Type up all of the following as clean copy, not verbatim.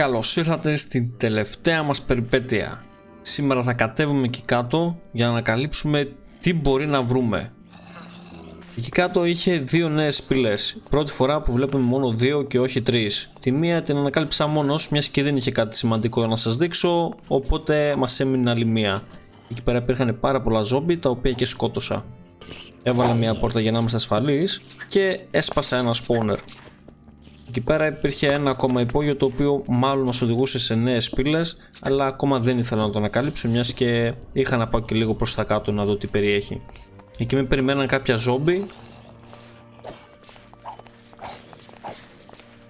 Καλώς ήρθατε στην τελευταία μας περιπέτεια. Σήμερα θα κατέβουμε εκεί κάτω για να ανακαλύψουμε τι μπορεί να βρούμε. Εκεί κάτω είχε δύο νέες πύλες. Πρώτη φορά που βλέπουμε μόνο δύο και όχι τρεις. Τη μία την ανακάλυψα μόνος, μιας και δεν είχε κάτι σημαντικό να σας δείξω, οπότε μας έμεινε άλλη μία. Εκεί πέρα υπήρχαν πάρα πολλά ζόμπι, τα οποία και σκότωσα. Έβαλα μία πόρτα για να είμαστε ασφαλείς και έσπασα ένα spawner. Εκεί πέρα υπήρχε ένα ακόμα υπόγειο, το οποίο μάλλον μας οδηγούσε σε νέες πύλες, αλλά ακόμα δεν ήθελα να το ανακαλύψω, μιας και είχα να πάω και λίγο προς τα κάτω να δω τι περιέχει. Εκεί με περιμέναν κάποια ζόμπι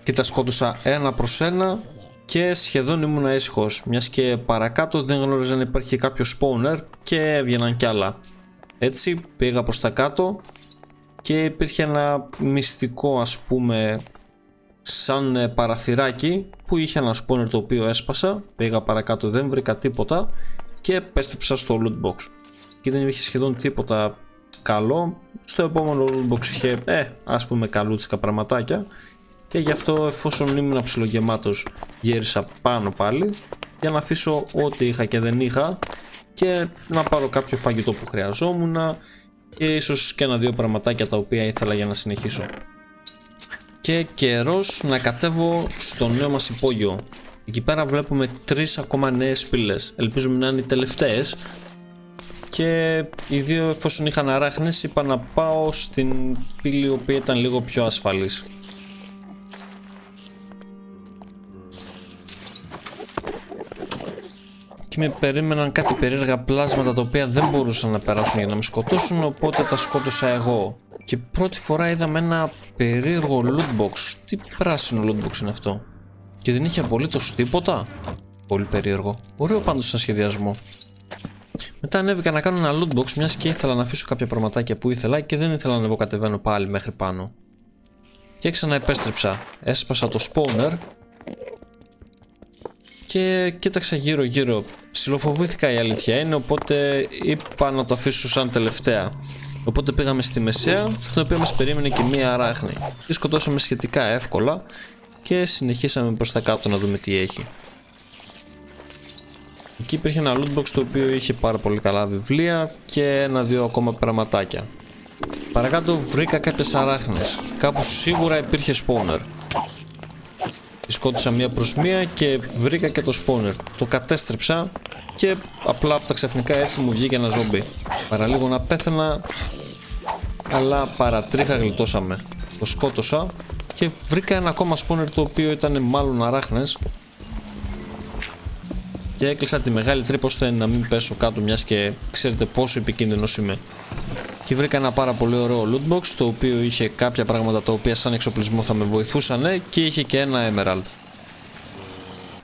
και τα σκότωσα ένα προς ένα και σχεδόν ήμουν ήσυχος, μιας και παρακάτω δεν γνώριζα να υπάρχει κάποιο spawner και έβγαιναν κι άλλα. Έτσι πήγα προς τα κάτω και υπήρχε ένα μυστικό, ας πούμε, σαν παραθυράκι που είχε ένα spawner, το οποίο έσπασα. Πήγα παρακάτω, δεν βρήκα τίποτα και επέστρεψα στο loot box. Και δεν είχε σχεδόν τίποτα καλό. Στο επόμενο loot box είχε ας πούμε καλούτσικα πραγματάκια. Και γι' αυτό, εφόσον ήμουν ψιλογεμάτος, γύρισα πάνω πάλι για να αφήσω ό,τι είχα και δεν είχα και να πάρω κάποιο φαγητό που χρειαζόμουν και ίσως και ένα-δύο πραγματάκια τα οποία ήθελα για να συνεχίσω. Και καιρός να κατέβω στο νέο μας υπόγειο. Εκεί πέρα βλέπουμε τρεις ακόμα νέες πύλες. Ελπίζουμε να είναι οι τελευταίες. Και οι δύο, εφόσον είχαν αράχνες, είπα να πάω στην πύλη, η οποία ήταν λίγο πιο ασφαλής. Και με περίμεναν κάτι περίεργα πλάσματα, τα οποία δεν μπορούσαν να περάσουν για να με σκοτώσουν, οπότε τα σκότωσα εγώ. Και πρώτη φορά είδαμε ένα περίεργο loot box. Τι πράσινο loot box είναι αυτό? Και δεν είχε απολύτως τίποτα. Πολύ περίεργο. Ωραίο πάντως σαν σχεδιασμό. Μετά ανέβηκα να κάνω ένα loot box, μιας και ήθελα να αφήσω κάποια πραγματάκια που ήθελα και δεν ήθελα να εγώ κατεβαίνω πάλι μέχρι πάνω. Και ξαναεπέστρεψα. Έσπασα το spawner και κοίταξα γύρω γύρω. Ψιλοφοβήθηκα, η αλήθεια είναι, οπότε είπα να το αφήσω σαν τελευταία. Οπότε πήγαμε στη μεσαία, στην οποία μας περίμενε και μία αράχνη. Τη σκοτώσαμε σχετικά εύκολα και συνεχίσαμε προς τα κάτω να δούμε τι έχει. Εκεί υπήρχε ένα loot box, το οποίο είχε πάρα πολύ καλά βιβλία και ένα-δύο ακόμα πραγματάκια. Παρακάτω βρήκα κάποιες αράχνες. Κάπου σίγουρα υπήρχε spawner. Τη σκότωσα μία προς μία και βρήκα και το spawner. Το κατέστρεψα και απλά αυτά ξαφνικά έτσι μου βγήκε ένα ζόμπι. Παραλίγο να πέθανα, αλλά παρατρίχα, γλιτώσαμε. Το σκότωσα και βρήκα ένα ακόμα spawner, το οποίο ήταν μάλλον αράχνες. Και έκλεισα τη μεγάλη τρύπα ώστε να μην πέσω κάτω, μιας και ξέρετε πόσο επικίνδυνος είμαι. Και βρήκα ένα πάρα πολύ ωραίο loot box, το οποίο είχε κάποια πράγματα τα οποία σαν εξοπλισμό θα με βοηθούσαν και είχε και ένα emerald.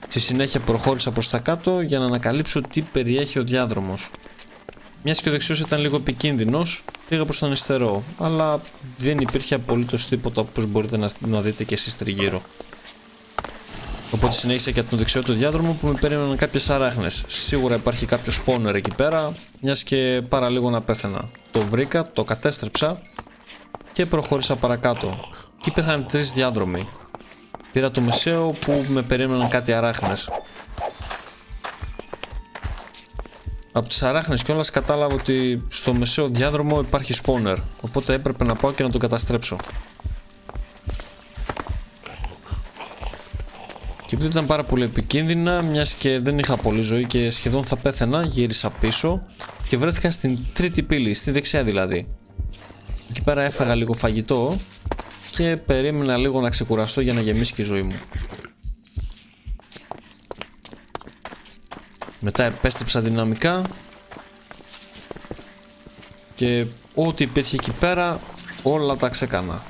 Στη συνέχεια προχώρησα προς τα κάτω για να ανακαλύψω τι περιέχει ο διάδρομος. Μιας και ο δεξιός ήταν λίγο επικίνδυνος, πήγα προς τον αριστερό, αλλά δεν υπήρχε απολύτως τίποτα, όπως μπορείτε να δείτε και εσείς τριγύρω. Οπότε συνέχισα και από τον δεξιό του διάδρομο, που με περίμεναν κάποιες αράχνες. Σίγουρα υπάρχει κάποιο spawner εκεί πέρα, μιας και παραλίγο να πέθανα. Το βρήκα, το κατέστρεψα και προχώρησα παρακάτω. Και υπήρχαν τρεις διάδρομοι. Πήρα το μεσαίο, που με περίμεναν κάτι αράχνες. Από τις αράχνες κιόλας κατάλαβα ότι στο μεσαίο διάδρομο υπάρχει spawner, οπότε έπρεπε να πάω και να τον καταστρέψω. Και επειδή ήταν πάρα πολύ επικίνδυνα, μιας και δεν είχα πολύ ζωή και σχεδόν θα πέθαινα, γύρισα πίσω και βρέθηκα στην τρίτη πύλη, στη δεξιά δηλαδή. Εκεί πέρα έφαγα λίγο φαγητό και περίμενα λίγο να ξεκουραστώ για να γεμίσει και η ζωή μου. Μετά επέστρεψα δυναμικά και ό,τι υπήρχε εκεί πέρα όλα τα ξεκάνα.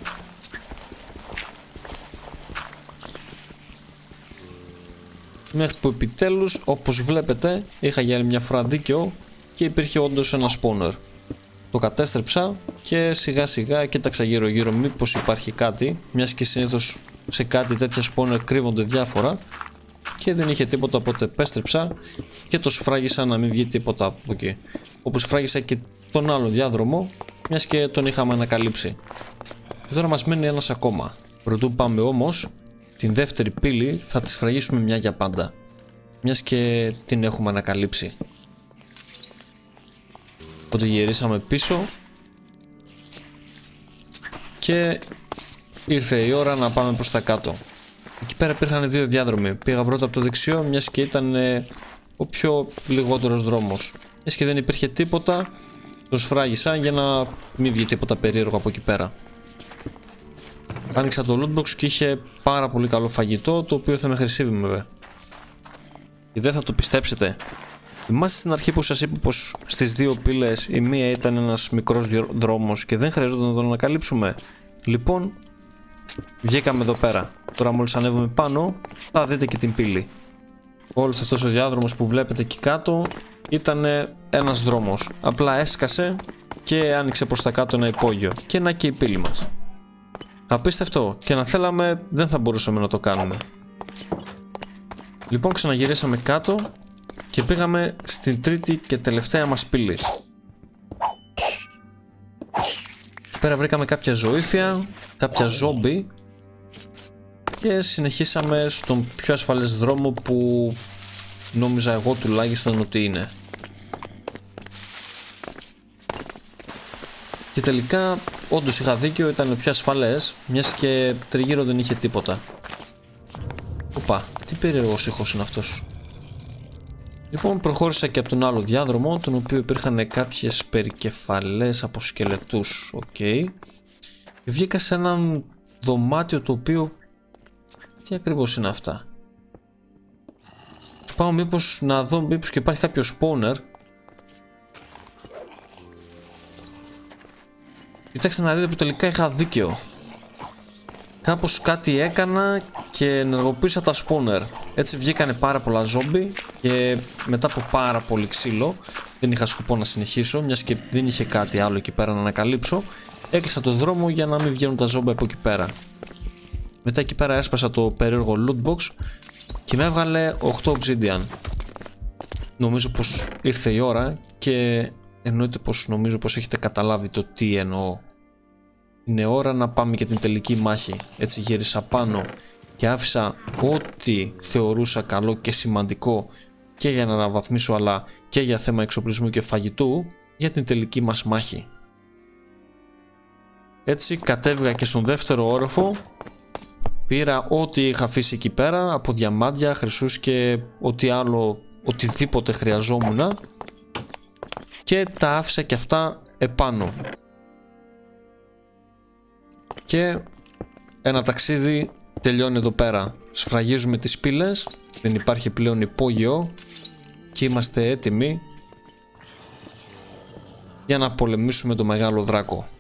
Μέχρι που επιτέλους, όπως βλέπετε, είχα για άλλη μια φορά δίκαιο και υπήρχε όντως ένα spawner. Το κατέστρεψα και σιγά σιγά κοίταξα γύρω γύρω μήπως υπάρχει κάτι, μιας και συνήθως σε κάτι τέτοια spawner κρύβονται διάφορα, και δεν είχε τίποτα, οπότε επέστρεψα και το σφράγισα να μην βγει τίποτα από εκεί. Όπως σφράγισα και τον άλλο διάδρομο, μιας και τον είχαμε ανακαλύψει. Και τώρα μας μένει ένας ακόμα. Προτού πάμε όμως, την δεύτερη πύλη θα τη σφραγίσουμε μια για πάντα, μιας και την έχουμε ανακαλύψει. Οπότε γυρίσαμε πίσω και ήρθε η ώρα να πάμε προς τα κάτω. Εκεί πέρα υπήρχαν δύο διάδρομοι. Πήγα πρώτα από το δεξιό, μιας και ήταν ο πιο λιγότερος δρόμος. Μιας και δεν υπήρχε τίποτα, το σφράγισα για να μην βγει τίποτα περίεργο από εκεί πέρα. Άνοιξα το lootbox και είχε πάρα πολύ καλό φαγητό, το οποίο θα με χρησιμεύει βέβαια. Και δεν θα το πιστέψετε. Θυμάστε στην αρχή που σας είπα πως στις δύο πύλες η μία ήταν ένας μικρός δρόμος και δεν χρειαζόταν να τον ανακαλύψουμε. Λοιπόν, βγήκαμε εδώ πέρα. Τώρα μόλις ανέβουμε πάνω θα δείτε και την πύλη. Όλος αυτός ο διάδρομος που βλέπετε εκεί κάτω ήταν ένας δρόμος. Απλά έσκασε και άνοιξε προς τα κάτω ένα υπόγειο. Και να και η πύλη μας. Απίστευτο, και να θέλαμε δεν θα μπορούσαμε να το κάνουμε. Λοιπόν, ξαναγυρίσαμε κάτω και πήγαμε στην τρίτη και τελευταία μας πύλη. Εκεί πέρα βρήκαμε κάποια ζωήφια, κάποια ζόμπι και συνεχίσαμε στον πιο ασφαλές δρόμο που νόμιζα εγώ τουλάχιστον ότι είναι. Και τελικά όντως είχα δίκιο, ήταν ο πιο ασφαλές, μιας και τριγύρω δεν είχε τίποτα. Οπα, τι περίεργος ήχος είναι αυτός. Λοιπόν, προχώρησα και από τον άλλο διάδρομο, τον οποίο υπήρχαν κάποιες περικεφαλές από σκελετούς. Okay. Βγήκα σε έναν δωμάτιο το οποίο... τι ακριβώς είναι αυτά. Πάω μήπως να δω μήπως και υπάρχει κάποιο spawner. Κοιτάξτε να δείτε που τελικά είχα δίκαιο. Κάπως κάτι έκανα και ενεργοποίησα τα spawner. Έτσι βγήκανε πάρα πολλά zombie και μετά από πάρα πολύ ξύλο δεν είχα σκοπό να συνεχίσω, μιας και δεν είχε κάτι άλλο εκεί πέρα να ανακαλύψω. Έκλεισα το δρόμο για να μην βγαίνουν τα zombie από εκεί πέρα. Μετά εκεί πέρα έσπασα το περίεργο loot box και με έβγαλε 8 obsidian. Νομίζω πως ήρθε η ώρα και εννοείται πως νομίζω πως έχετε καταλάβει το τι εννοώ. Είναι ώρα να πάμε για την τελική μάχη. Έτσι γύρισα πάνω και άφησα ό,τι θεωρούσα καλό και σημαντικό και για να αναβαθμίσω αλλά και για θέμα εξοπλισμού και φαγητού για την τελική μας μάχη. Έτσι κατέβηκα και στον δεύτερο όροφο. Πήρα ό,τι είχα αφήσει εκεί πέρα από διαμάντια, χρυσούς και ό,τι άλλο, οτιδήποτε χρειαζόμουν και τα άφησα και αυτά επάνω. Και ένα ταξίδι τελειώνει εδώ πέρα. Σφραγίζουμε τις πύλες, δεν υπάρχει πλέον υπόγειο και είμαστε έτοιμοι για να πολεμήσουμε το μεγάλο δράκο.